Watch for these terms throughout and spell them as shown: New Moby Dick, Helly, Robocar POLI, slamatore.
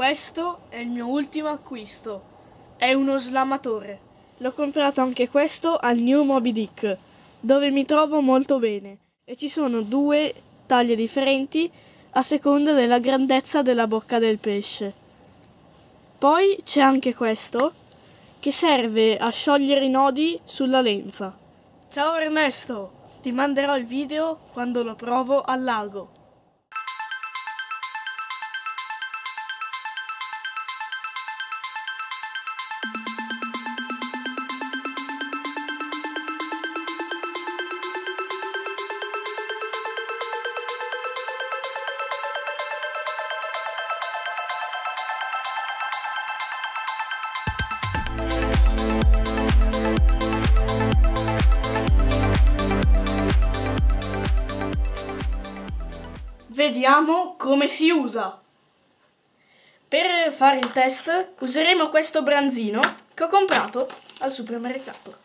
Questo è il mio ultimo acquisto. È uno slamatore. L'ho comprato anche questo al New Moby Dick, dove mi trovo molto bene. E ci sono due taglie differenti a seconda della grandezza della bocca del pesce. Poi c'è anche questo, che serve a sciogliere i nodi sulla lenza. Ciao Ernesto! Ti manderò il video quando lo provo al lago. Vediamo come si usa. Per fare il test useremo questo branzino che ho comprato al supermercato.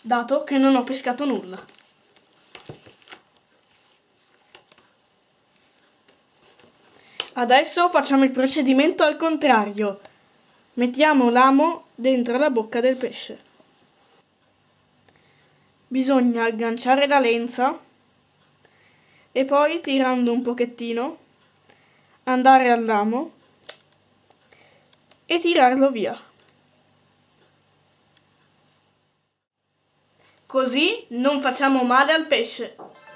Dato che non ho pescato nulla. Adesso facciamo il procedimento al contrario. Mettiamo l'amo dentro la bocca del pesce. Bisogna agganciare la lenza e poi, tirando un pochettino, andare all'amo e tirarlo via. Così non facciamo male al pesce.